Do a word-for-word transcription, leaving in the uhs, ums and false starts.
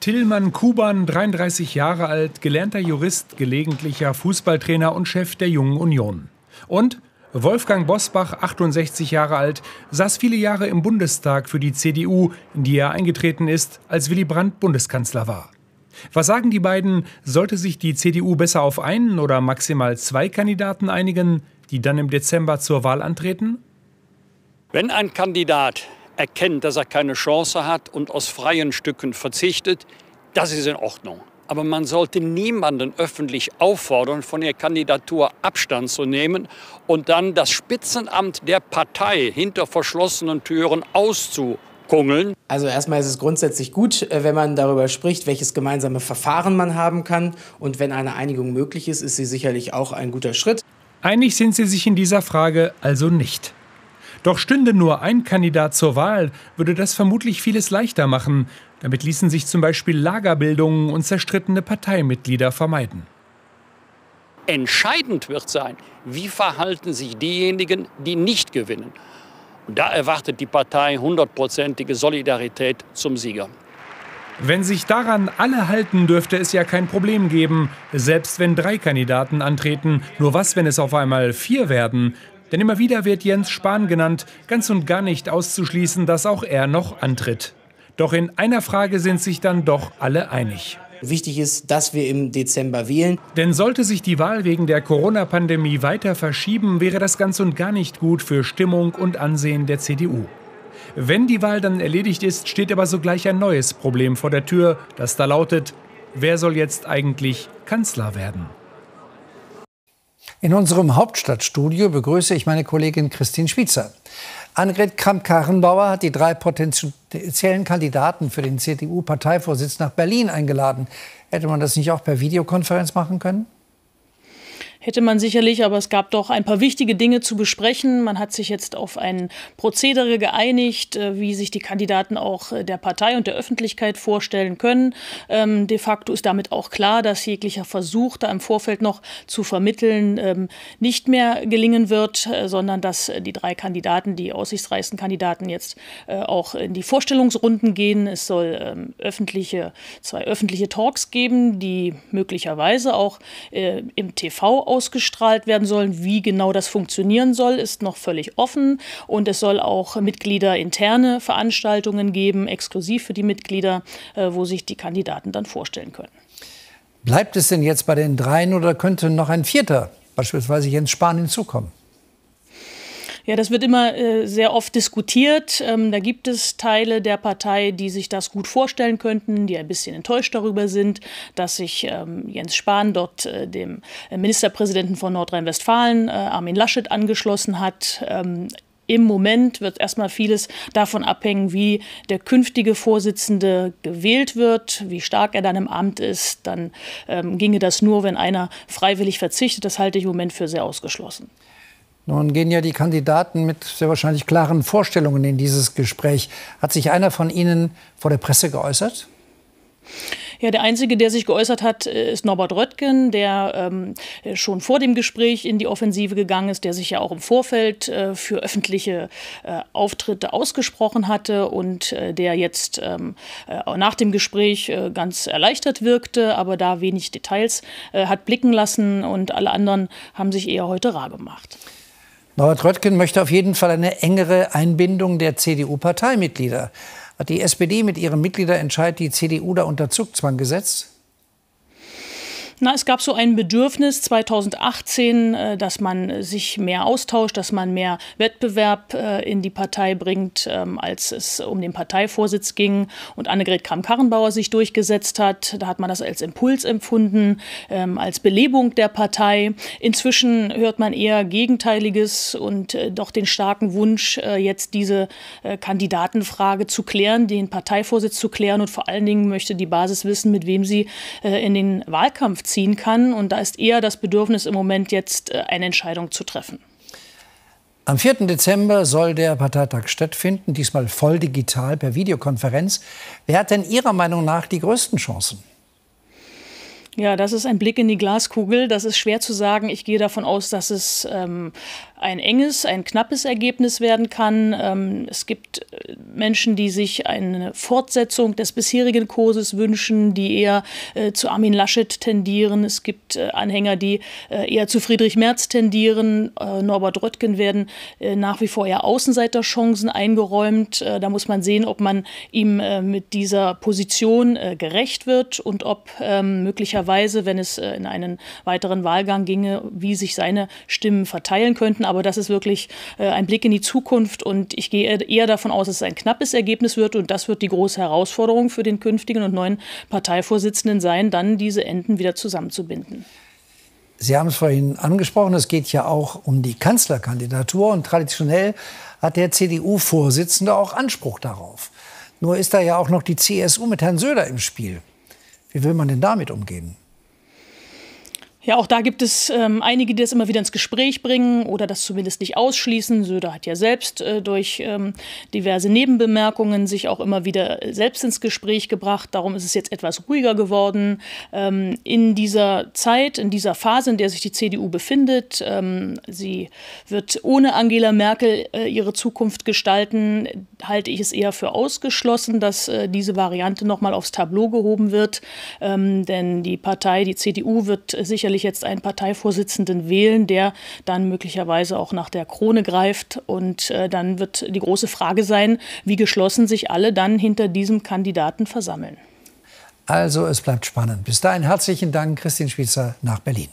Tillmann Kuban, dreiunddreißig Jahre alt, gelernter Jurist, gelegentlicher Fußballtrainer und Chef der Jungen Union. Und Wolfgang Bosbach, achtundsechzig Jahre alt, saß viele Jahre im Bundestag für die C D U, in die er eingetreten ist, als Willy Brandt Bundeskanzler war. Was sagen die beiden? Sollte sich die C D U besser auf einen oder maximal zwei Kandidaten einigen, die dann im Dezember zur Wahl antreten? Wenn ein Kandidat erkennt, dass er keine Chance hat und aus freien Stücken verzichtet, das ist in Ordnung. Aber man sollte niemanden öffentlich auffordern, von der Kandidatur Abstand zu nehmen und dann das Spitzenamt der Partei hinter verschlossenen Türen auszuüben. Also erstmal ist es grundsätzlich gut, wenn man darüber spricht, welches gemeinsame Verfahren man haben kann. Und wenn eine Einigung möglich ist, ist sie sicherlich auch ein guter Schritt. Einig sind sie sich in dieser Frage also nicht. Doch stünde nur ein Kandidat zur Wahl, würde das vermutlich vieles leichter machen. Damit ließen sich zum Beispiel Lagerbildungen und zerstrittene Parteimitglieder vermeiden. Entscheidend wird sein, wie verhalten sich diejenigen, die nicht gewinnen. Da erwartet die Partei hundertprozentige Solidarität zum Sieger. Wenn sich daran alle halten, dürfte es ja kein Problem geben, selbst wenn drei Kandidaten antreten. Nur was, wenn es auf einmal vier werden? Denn immer wieder wird Jens Spahn genannt, ganz und gar nicht auszuschließen, dass auch er noch antritt. Doch in einer Frage sind sich dann doch alle einig. Wichtig ist, dass wir im Dezember wählen. Denn sollte sich die Wahl wegen der Corona-Pandemie weiter verschieben, wäre das ganz und gar nicht gut für Stimmung und Ansehen der C D U. Wenn die Wahl dann erledigt ist, steht aber sogleich ein neues Problem vor der Tür, das da lautet: Wer soll jetzt eigentlich Kanzler werden? In unserem Hauptstadtstudio begrüße ich meine Kollegin Christine Schwiezer. Annegret Kramp-Karrenbauer hat die drei potenziellen Kandidaten für den C D U-Parteivorsitz nach Berlin eingeladen. Hätte man das nicht auch per Videokonferenz machen können? Hätte man sicherlich, aber es gab doch ein paar wichtige Dinge zu besprechen. Man hat sich jetzt auf ein Prozedere geeinigt, wie sich die Kandidaten auch der Partei und der Öffentlichkeit vorstellen können. Ähm, de facto ist damit auch klar, dass jeglicher Versuch, da im Vorfeld noch zu vermitteln, ähm, nicht mehr gelingen wird, äh, sondern dass die drei Kandidaten, die aussichtsreichsten Kandidaten, jetzt äh, auch in die Vorstellungsrunden gehen. Es soll ähm, öffentliche, zwei öffentliche Talks geben, die möglicherweise auch äh, im T V ausgestrahlt werden sollen. Wie genau das funktionieren soll, ist noch völlig offen. Und es soll auch mitgliederinterne Veranstaltungen geben, exklusiv für die Mitglieder, wo sich die Kandidaten dann vorstellen können. Bleibt es denn jetzt bei den dreien oder könnte noch ein vierter, beispielsweise Jens Spahn, hinzukommen? Ja, das wird immer äh, sehr oft diskutiert. Ähm, da gibt es Teile der Partei, die sich das gut vorstellen könnten, die ein bisschen enttäuscht darüber sind, dass sich ähm, Jens Spahn dort äh, dem Ministerpräsidenten von Nordrhein-Westfalen, äh, Armin Laschet, angeschlossen hat. Ähm, Im Moment wird erstmal vieles davon abhängen, wie der künftige Vorsitzende gewählt wird, wie stark er dann im Amt ist. Dann ähm, ginge das nur, wenn einer freiwillig verzichtet. Das halte ich im Moment für sehr ausgeschlossen. Nun gehen ja die Kandidaten mit sehr wahrscheinlich klaren Vorstellungen in dieses Gespräch. Hat sich einer von Ihnen vor der Presse geäußert? Ja, der Einzige, der sich geäußert hat, ist Norbert Röttgen, der ähm, schon vor dem Gespräch in die Offensive gegangen ist, der sich ja auch im Vorfeld äh, für öffentliche äh, Auftritte ausgesprochen hatte und äh, der jetzt ähm, äh, nach dem Gespräch äh, ganz erleichtert wirkte, aber da wenig Details äh, hat blicken lassen, und alle anderen haben sich eher heute rar gemacht. Norbert Röttgen möchte auf jeden Fall eine engere Einbindung der C D U-Parteimitglieder. Hat die S P D mit ihrem Mitgliederentscheid die C D U da unter Zugzwang gesetzt? Na, es gab so ein Bedürfnis zweitausendachtzehn, dass man sich mehr austauscht, dass man mehr Wettbewerb in die Partei bringt, als es um den Parteivorsitz ging und Annegret Kramp-Karrenbauer sich durchgesetzt hat. Da hat man das als Impuls empfunden, als Belebung der Partei. Inzwischen hört man eher Gegenteiliges und doch den starken Wunsch, jetzt diese Kandidatenfrage zu klären, den Parteivorsitz zu klären, und vor allen Dingen möchte die Basis wissen, mit wem sie in den Wahlkampf ziehen kann. Und da ist eher das Bedürfnis im Moment, jetzt eine Entscheidung zu treffen. Am vierten Dezember soll der Parteitag stattfinden, diesmal voll digital per Videokonferenz. Wer hat denn Ihrer Meinung nach die größten Chancen? Ja, das ist ein Blick in die Glaskugel. Das ist schwer zu sagen. Ich gehe davon aus, dass es ähm, ein enges, ein knappes Ergebnis werden kann. Ähm, es gibt Menschen, die sich eine Fortsetzung des bisherigen Kurses wünschen, die eher äh, zu Armin Laschet tendieren. Es gibt äh, Anhänger, die äh, eher zu Friedrich Merz tendieren. Äh, Norbert Röttgen werden äh, nach wie vor eher Außenseiterchancen eingeräumt. Äh, da muss man sehen, ob man ihm äh, mit dieser Position äh, gerecht wird und ob äh, möglicherweise, wenn es in einen weiteren Wahlgang ginge, wie sich seine Stimmen verteilen könnten. Aber das ist wirklich ein Blick in die Zukunft und ich gehe eher davon aus, dass es ein knappes Ergebnis wird und das wird die große Herausforderung für den künftigen und neuen Parteivorsitzenden sein, dann diese Enden wieder zusammenzubinden. Sie haben es vorhin angesprochen, es geht ja auch um die Kanzlerkandidatur und traditionell hat der C D U-Vorsitzende auch Anspruch darauf. Nur ist da ja auch noch die C S U mit Herrn Söder im Spiel. Wie will man denn damit umgehen? Ja, auch da gibt es ähm, einige, die das immer wieder ins Gespräch bringen oder das zumindest nicht ausschließen. Söder hat ja selbst äh, durch ähm, diverse Nebenbemerkungen sich auch immer wieder selbst ins Gespräch gebracht. Darum ist es jetzt etwas ruhiger geworden. Ähm, in dieser Zeit, in dieser Phase, in der sich die C D U befindet, ähm, sie wird ohne Angela Merkel äh, ihre Zukunft gestalten, halte ich es eher für ausgeschlossen, dass äh, diese Variante nochmal aufs Tableau gehoben wird. Ähm, denn die Partei, die C D U, wird äh, sicherlich jetzt einen Parteivorsitzenden wählen, der dann möglicherweise auch nach der Krone greift. Und äh, dann wird die große Frage sein, wie geschlossen sich alle dann hinter diesem Kandidaten versammeln. Also es bleibt spannend. Bis dahin herzlichen Dank, Christine Schwiezer nach Berlin.